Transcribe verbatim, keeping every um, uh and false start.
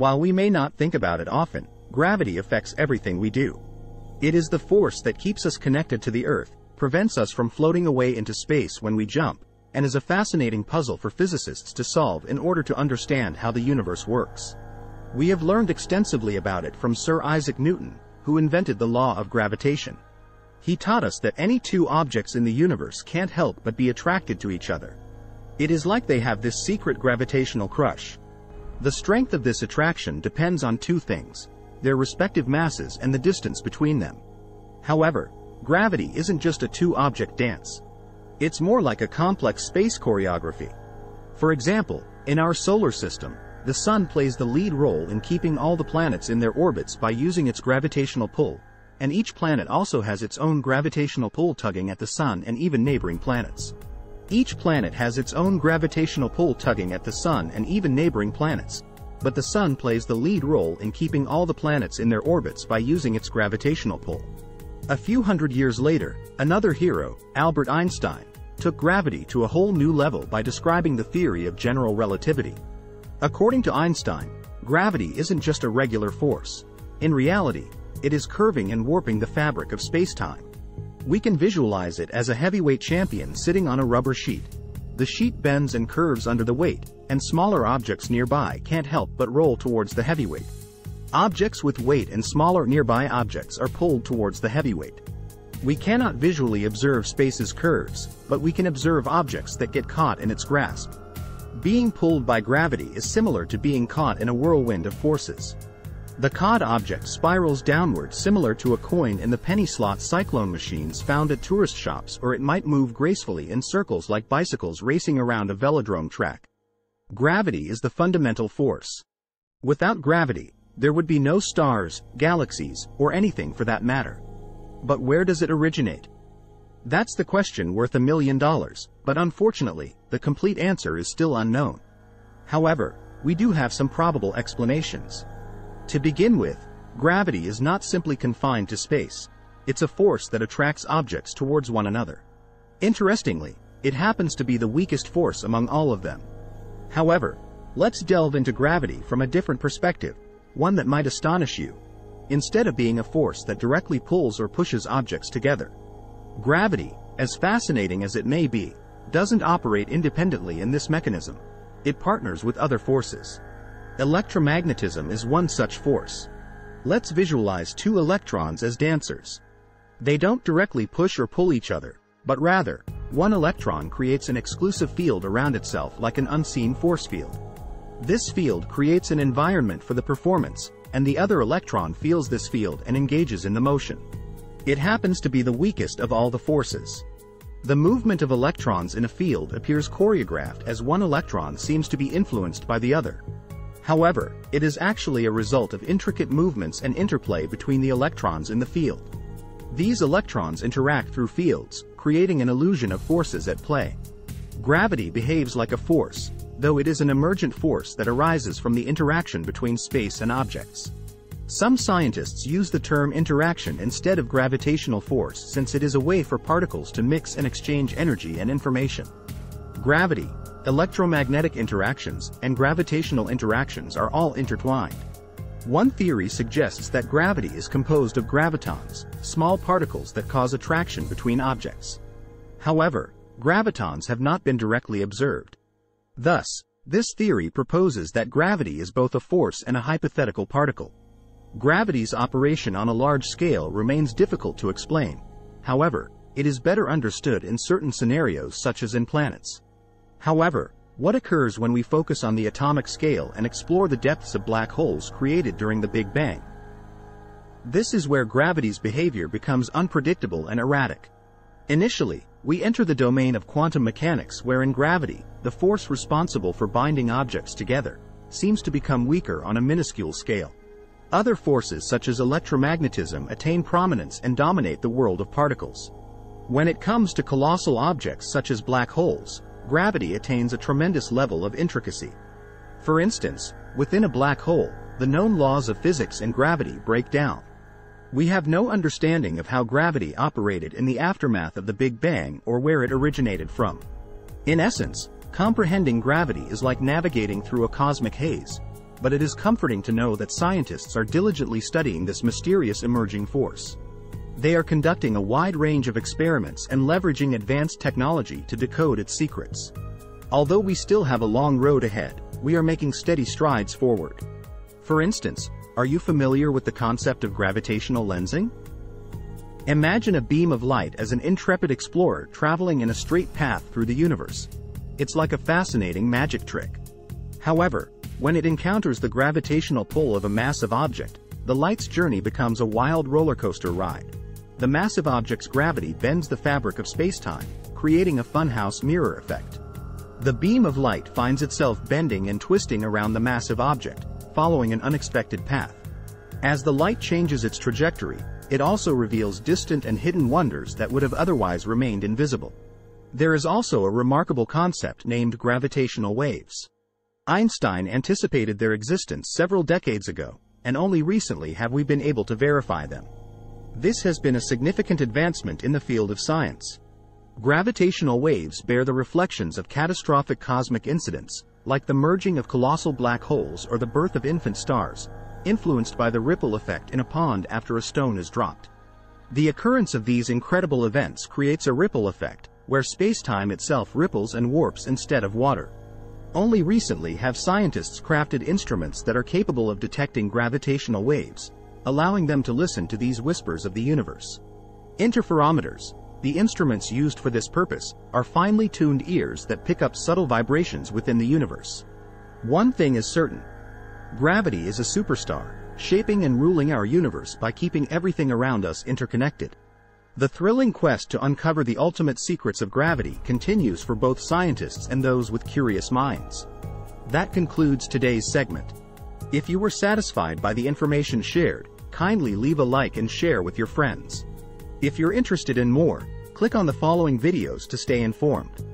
While we may not think about it often, gravity affects everything we do. It is the force that keeps us connected to the Earth, prevents us from floating away into space when we jump, and is a fascinating puzzle for physicists to solve in order to understand how the universe works. We have learned extensively about it from Sir Isaac Newton, who invented the law of gravitation. He taught us that any two objects in the universe can't help but be attracted to each other. It is like they have this secret gravitational crush. The strength of this attraction depends on two things: their respective masses and the distance between them. However, gravity isn't just a two-object dance. It's more like a complex space choreography. For example, in our solar system, the Sun plays the lead role in keeping all the planets in their orbits by using its gravitational pull, and each planet also has its own gravitational pull tugging at the Sun and even neighboring planets. Each planet has its own gravitational pull tugging at the Sun and even neighboring planets, but the Sun plays the lead role in keeping all the planets in their orbits by using its gravitational pull. A few hundred years later, another hero, Albert Einstein, took gravity to a whole new level by describing the theory of general relativity. According to Einstein, gravity isn't just a regular force. In reality, it is curving and warping the fabric of space-time. We can visualize it as a heavyweight champion sitting on a rubber sheet. The sheet bends and curves under the weight, and smaller objects nearby can't help but roll towards the heavyweight. Objects with weight and smaller nearby objects are pulled towards the heavyweight. We cannot visually observe space's curves, but we can observe objects that get caught in its grasp. Being pulled by gravity is similar to being caught in a whirlwind of forces. The caught object spirals downward similar to a coin in the penny slot cyclone machines found at tourist shops, or it might move gracefully in circles like bicycles racing around a velodrome track. Gravity is the fundamental force. Without gravity, there would be no stars, galaxies, or anything for that matter. But where does it originate? That's the question worth a million dollars, but unfortunately, the complete answer is still unknown. However, we do have some probable explanations. To begin with, gravity is not simply confined to space. It's a force that attracts objects towards one another. Interestingly, it happens to be the weakest force among all of them. However, let's delve into gravity from a different perspective, one that might astonish you. Instead of being a force that directly pulls or pushes objects together, gravity, as fascinating as it may be, doesn't operate independently in this mechanism. It partners with other forces. Electromagnetism is one such force. Let's visualize two electrons as dancers. They don't directly push or pull each other, but rather, one electron creates an exclusive field around itself like an unseen force field. This field creates an environment for the performance, and the other electron feels this field and engages in the motion. It happens to be the weakest of all the forces. The movement of electrons in a field appears choreographed as one electron seems to be influenced by the other. However, it is actually a result of intricate movements and interplay between the electrons in the field. These electrons interact through fields, creating an illusion of forces at play. Gravity behaves like a force, though it is an emergent force that arises from the interaction between space and objects. Some scientists use the term interaction instead of gravitational force since it is a way for particles to mix and exchange energy and information. Gravity, electromagnetic interactions, and gravitational interactions are all intertwined. One theory suggests that gravity is composed of gravitons, small particles that cause attraction between objects. However, gravitons have not been directly observed. Thus, this theory proposes that gravity is both a force and a hypothetical particle. Gravity's operation on a large scale remains difficult to explain. However, it is better understood in certain scenarios such as in planets. However, what occurs when we focus on the atomic scale and explore the depths of black holes created during the Big Bang? This is where gravity's behavior becomes unpredictable and erratic. Initially, we enter the domain of quantum mechanics wherein gravity, the force responsible for binding objects together, seems to become weaker on a minuscule scale. Other forces such as electromagnetism attain prominence and dominate the world of particles. When it comes to colossal objects such as black holes, gravity attains a tremendous level of intricacy. For instance, within a black hole, the known laws of physics and gravity break down. We have no understanding of how gravity operated in the aftermath of the Big Bang or where it originated from. In essence, comprehending gravity is like navigating through a cosmic haze. but it is comforting to know that scientists are diligently studying this mysterious emerging force. They are conducting a wide range of experiments and leveraging advanced technology to decode its secrets. Although we still have a long road ahead, we are making steady strides forward. For instance, are you familiar with the concept of gravitational lensing? Imagine a beam of light as an intrepid explorer traveling in a straight path through the universe. It's like a fascinating magic trick. However, when it encounters the gravitational pull of a massive object, the light's journey becomes a wild roller coaster ride. The massive object's gravity bends the fabric of space-time, creating a funhouse mirror effect. The beam of light finds itself bending and twisting around the massive object, following an unexpected path. As the light changes its trajectory, it also reveals distant and hidden wonders that would have otherwise remained invisible. There is also a remarkable concept named gravitational waves. Einstein anticipated their existence several decades ago, and only recently have we been able to verify them. This has been a significant advancement in the field of science. Gravitational waves bear the reflections of catastrophic cosmic incidents, like the merging of colossal black holes or the birth of infant stars, influenced by the ripple effect in a pond after a stone is dropped. The occurrence of these incredible events creates a ripple effect, where space-time itself ripples and warps instead of water. Only recently have scientists crafted instruments that are capable of detecting gravitational waves, allowing them to listen to these whispers of the universe. Interferometers, the instruments used for this purpose, are finely tuned ears that pick up subtle vibrations within the universe. One thing is certain. Gravity is a superstar, shaping and ruling our universe by keeping everything around us interconnected. The thrilling quest to uncover the ultimate secrets of gravity continues for both scientists and those with curious minds. That concludes today's segment. If you were satisfied by the information shared, kindly leave a like and share with your friends. If you're interested in more, click on the following videos to stay informed.